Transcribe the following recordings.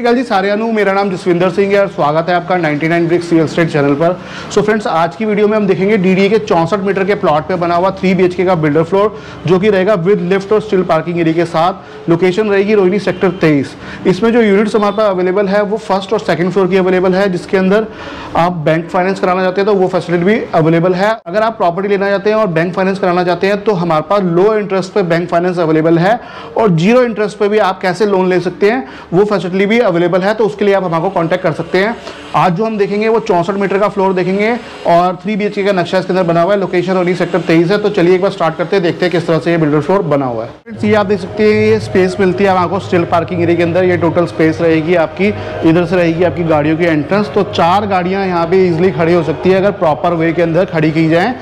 ठीक है जी सारे अनु, मेरा नाम जसविंदर सिंह है और स्वागत है आपका 99 ब्रिक्स रियल स्टेट चैनल पर। सो फ्रेंड्स, आज की वीडियो में हम देखेंगे डीडीए के 64 मीटर के प्लॉट पे बना हुआ 3 BHK का बिल्डर फ्लोर, जो कि रहेगा विद लिफ्ट और स्टिल पार्किंग एरिया के साथ। लोकेशन रहेगी रोहिणी सेक्टर 23। इसमें जो यूनिट्स हमारे पास अवेलेबल है वो फर्स्ट और सेकेंड फ्लोर की अवेलेबल है, जिसके अंदर आप बैंक फाइनेंस कराना चाहते हैं तो वो फैसिलिटी भी अवेलेबल है। अगर आप प्रॉपर्टी लेना चाहते हैं और बैंक फाइनेंस कराना चाहते हैं तो हमारे पास लो इंटरेस्ट पर बैंक फाइनेंस अवेलेबल है और जीरो इंटरेस्ट पर भी आप कैसे लोन ले सकते हैं वो फैसिलिटी भी अवेलेबल है, तो उसके लिए आप हमारे कांटेक्ट कर सकते हैं। आज जो हम देखेंगे वो 64 मीटर का फ्लोर देखेंगे और 3 BHK का नक्शा इसके अंदर बना हुआ है। लोकेशन रोहिणी सेक्टर 23 है। तो चलिए एक बार स्टार्ट करते हैं, देखते हैं किस तरह से ये बिल्डर फ्लोर बना हुआ है। ये आप देख सकते हैं, ये स्पेस मिलती है आपको स्टिल पार्किंग एरिया के अंदर। ये टोटल स्पेस रहेगी आपकी, इधर से रहेगी आपकी गाड़ियों की एंट्रेंस, तो 4 गाड़ियाँ यहाँ पे ईजिली खड़ी हो सकती है अगर प्रॉपर वे के अंदर खड़ी की जाएँ,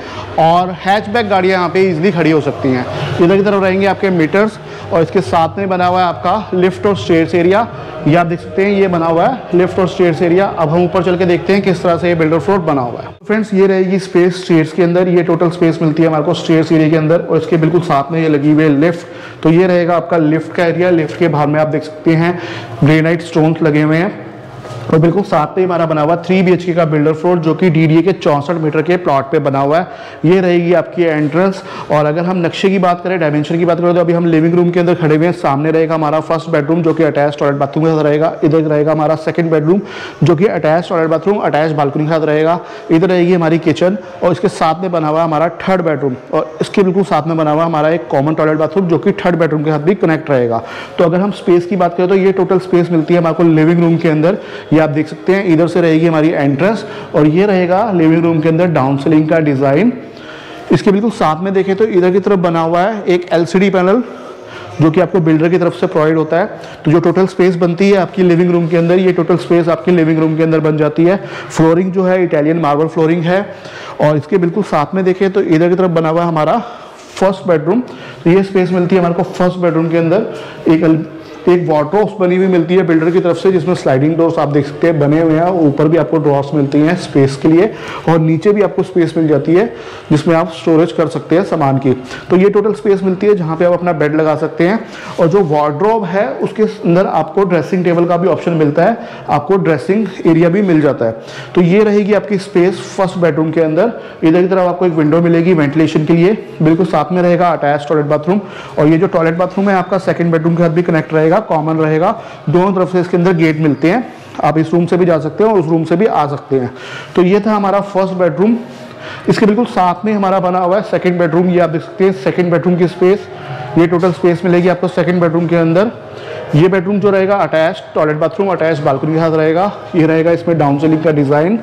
और हैचबैक गाड़ियाँ यहाँ पे ईजिली खड़ी हो सकती हैं। इधर की तरफ रहेंगे आपके मीटर्स और इसके साथ में बना हुआ है आपका लिफ्ट और स्टेयर्स एरिया। ये आप देख सकते हैं, ये बना हुआ है लिफ्ट और स्टेयर्स एरिया। अब हम ऊपर चल के देखते हैं किस तरह से ये बिल्डर फ्लोर बना हुआ है। फ्रेंड्स, ये रहेगी स्पेस स्टेयर्स के अंदर। ये टोटल स्पेस मिलती है हमारे को स्टेयर्स एरिया के अंदर और इसके बिल्कुल साथ में ये लगी हुई है लिफ्ट। तो ये रहेगा आपका लिफ्ट का एरिया। लिफ्ट के बाहर में आप देख सकते हैं ग्रेनाइट स्टोन्स लगे हुए हैं और बिल्कुल साथ में हमारा बना हुआ 3 BHK का बिल्डर फ्लोर, जो कि डीडीए के 64 मीटर के प्लॉट पे बना हुआ है। ये रहेगी आपकी एंट्रेंस। और अगर हम नक्शे की बात करें, डायमेंशन की बात करें, तो अभी हम लिविंग रूम के अंदर खड़े हुए हैं। सामने रहेगा हमारा फर्स्ट बेडरूम जो कि अटैच टॉयलेट बाथरूम के साथ रहेगा। इधर रहेगा हमारा सेकंड बेडरूम जो कि attach toilet bathroom attach balcony के साथ रहेगा। इधर रहेगी हमारी किचन और इसके साथ में बना हुआ हमारा थर्ड बेडरूम और इसके बिल्कुल साथ में बना हुआ हमारा एक कॉमन टॉयलेट बाथरूम जो कि थर्ड बेडरूम के साथ भी कनेक्ट रहेगा। तो अगर हम स्पेस की बात करें तो ये टोटल स्पेस मिलती है हमारे लिविंग रूम के अंदर। ये आप देख सकते हैं, इधर से रहेगी हमारी एंट्रेंस और ये रहेगा लिविंग रूम के अंदर डाउन सीलिंग का डिज़ाइन। इसके बिल्कुल साथ में देखें तो इधर की तरफ बना हुआ है एक LCD पैनल जो कि आपको बिल्डर की तरफ से प्रोवाइड होता है। तो जो टोटल स्पेस बनती है आपकी लिविंग रूम के अंदर, ये टोटल स्पेस आपकी लिविंग रूम के अंदर बन जाती है। फ्लोरिंग जो है इटालियन मार्बल फ्लोरिंग है। और इसके बिल्कुल साथ में देखें तो इधर की तरफ बना हुआ है हमारा फर्स्ट बेडरूम। तो ये स्पेस मिलती है हमारे को फर्स्ट बेडरूम के अंदर। एक वार्डरोब्स बनी हुई मिलती है बिल्डर की तरफ से, जिसमें स्लाइडिंग डोर्स आप देख सकते हैं बने हुए हैं। ऊपर भी आपको ड्रॉर्स मिलती हैं स्पेस के लिए और नीचे भी आपको स्पेस मिल जाती है जिसमें आप स्टोरेज कर सकते हैं सामान की। तो ये टोटल स्पेस मिलती है जहाँ पे आप अपना बेड लगा सकते हैं। और जो वार्डरोब है उसके अंदर आपको ड्रेसिंग टेबल का भी ऑप्शन मिलता है, आपको ड्रेसिंग एरिया भी मिल जाता है। तो ये रहेगी आपकी स्पेस फर्स्ट बेडरूम के अंदर। इधर की तरफ आपको एक विंडो मिलेगी वेंटिलेशन के लिए। बिल्कुल साथ में रहेगा अटैच टॉयलेट बाथरूम और ये जो टॉयलेट बाथरूम है आपका सेकेंड बेडरूम के साथ भी कनेक्ट रहेगा, कॉमन रहेगा। दोनों तरफ से इसके अंदर गेट मिलते हैं, आप इस रूम से भी जा सकते हैं और उस रूम से भी आ सकते हैं। तो ये था हमारा फर्स्ट बेडरूम। इसके बिल्कुल साथ में हमारा बना हुआ है सेकंड बेडरूम। ये आप देख सकते हैं सेकंड बेडरूम की स्पेस, ये टोटल स्पेस मिलेगी आपको सेकंड बेडरूम के अंदर। ये बेडरूम जो रहेगा attach toilet bathroom attach balcony के साथ रहेगा। ये रहेगा इसमें डाउन सीलिंग का डिज़ाइन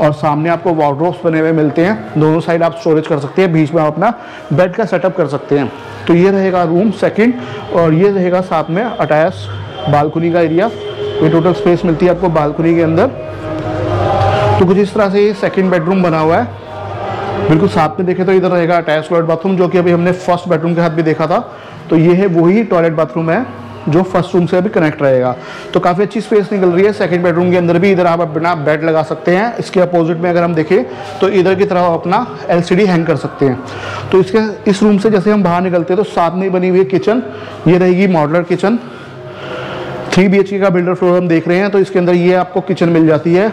और सामने आपको वार्डरोब्स बने हुए मिलते हैं। दोनों साइड आप स्टोरेज कर सकते हैं, बीच में आप अपना बेड का सेटअप कर सकते हैं। तो ये रहेगा रूम सेकंड और ये रहेगा साथ में अटैच बालकनी का एरिया। ये टोटल स्पेस मिलती है आपको बालकनी के अंदर। तो कुछ इस तरह से ये सेकेंड बेडरूम बना हुआ है। बिल्कुल साथ में देखें तो इधर रहेगा अटैच टॉयलेट बाथरूम जो कि अभी हमने फर्स्ट बेडरूम के साथ भी देखा था। तो ये है वही टॉयलेट बाथरूम है जो फर्स्ट रूम से अभी कनेक्ट रहेगा। तो काफ़ी अच्छी स्पेस निकल रही है सेकंड बेडरूम के अंदर भी। इधर आप अपना बेड लगा सकते हैं। इसके अपोजिट में अगर हम देखें तो इधर की तरफ अपना LCD हैंग कर सकते हैं। तो इसके इस रूम से जैसे हम बाहर निकलते हैं तो साथ में बनी हुई किचन, ये रहेगी मॉडलर किचन। 3 BHK का बिल्डर फ्लोर हम देख रहे हैं तो इसके अंदर ये आपको किचन मिल जाती है।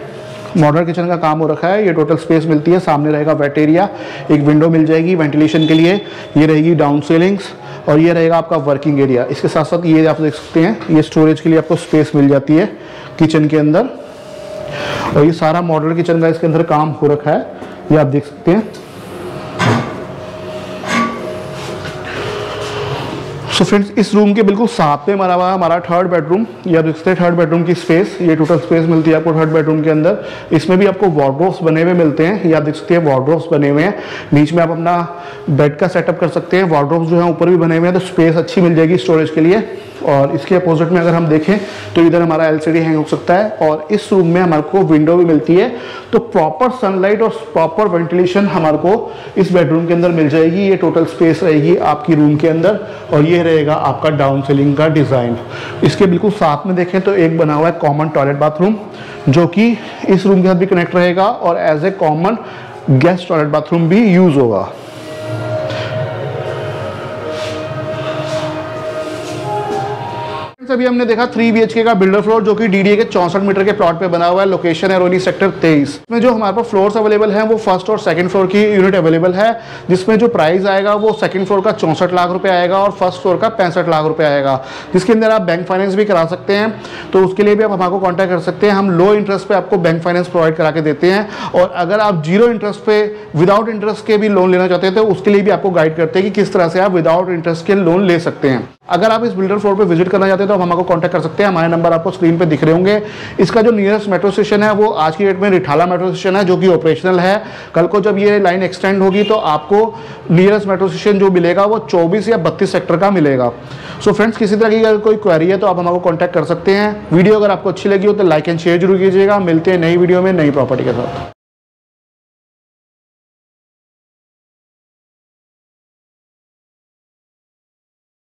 मॉडर्न किचन का काम हो रखा है। ये टोटल स्पेस मिलती है, सामने रहेगा वेट एरिया, एक विंडो मिल जाएगी वेंटिलेशन के लिए। ये रहेगी डाउन सीलिंग्स और ये रहेगा आपका वर्किंग एरिया। इसके साथ साथ ये आप देख सकते हैं, ये स्टोरेज के लिए आपको स्पेस मिल जाती है किचन के अंदर। और ये सारा मॉडर्न किचन का इसके अंदर काम हो रखा है, ये आप देख सकते हैं। सो फ्रेंड्स, इस रूम के बिल्कुल साथ में बना हुआ हमारा थर्ड बेडरूम। ये आप देख सकते हैं थर्ड बेडरूम की स्पेस, ये टोटल स्पेस मिलती है आपको थर्ड बेडरूम के अंदर। इसमें भी आपको वार्डरोब्स बने हुए मिलते हैं, ये आप देख सकते हैं वार्डरोब्स बने हुए हैं। बीच में आप अपना बेड का सेटअप कर सकते हैं, वार्डरोब्स जो है ऊपर भी बने हुए हैं, तो स्पेस अच्छी मिल जाएगी स्टोरेज के लिए। और इसके अपोजिट में अगर हम देखें तो इधर हमारा LCD हैंग हो सकता है और इस रूम में हमारे को विंडो भी मिलती है। तो प्रॉपर सनलाइट और प्रॉपर वेंटिलेशन हमारे को इस बेडरूम के अंदर मिल जाएगी। ये टोटल स्पेस रहेगी आपकी रूम के अंदर और ये रहेगा आपका डाउन सीलिंग का डिज़ाइन। इसके बिल्कुल साथ में देखें तो एक बना हुआ है कॉमन टॉयलेट बाथरूम जो कि इस रूम के साथ भी कनेक्ट रहेगा और as a common guest toilet bathroom भी यूज़ होगा। अभी हमने देखा 3 BHK का बिल्डर फ्लोर जो कि डीडीए के 64 मीटर के प्लॉट पे बना हुआ है। लोकेशन है रोहिणी सेक्टर 23 में। जो हमारे पास फ्लोर्स अवेलेबल हैं वो फर्स्ट और सेकंड फ्लोर की यूनिट अवेलेबल है, जिसमें जो प्राइस आएगा वो सेकंड फ्लोर का 64 लाख रुपये आएगा और फर्स्ट फ्लोर का 65 लाख रुपये आएगा, जिसके अंदर आप बैंक फाइनेंस भी करा सकते हैं। तो उसके लिए भी आप हमारे कॉन्टैक्ट कर सकते हैं। हम लो इंटरेस्ट पर आपको बैंक फाइनेंस प्रोवाइड करा के देते हैं, और अगर आप जीरो इंटरेस्ट पे विदाउट इंटरेस्ट के भी लोन लेना चाहते हैं तो उसके लिए भी आपको गाइड करते हैं कि किस तरह से आप विदाउट इंटरेस्ट के लोन ले सकते हैं। अगर आप इस बिल्डर फ्लोर पर विजिट करना चाहते हैं तो आप हमको कांटेक्ट कर सकते हैं। हमारे नंबर आपको स्क्रीन पे दिख रहे होंगे। इसका जो नियरेस्ट मेट्रो स्टेशन है वो आज की डेट में रिठाला मेट्रो स्टेशन है, जो कि ऑपरेशनल है। कल को जब ये लाइन एक्सटेंड होगी तो आपको नियरेस्ट मेट्रो स्टेशन जो मिलेगा वो 24 या 32 सेक्टर का मिलेगा। सो फ्रेंड्स, किसी तरह की अगर कोई क्वेरी है तो आप हमको कॉन्टैक्ट कर सकते हैं। वीडियो अगर आपको अच्छी लगी हो तो लाइक एंड शेयर जरूर कीजिएगा। मिलते हैं नई वीडियो में नई प्रॉपर्टी के साथ।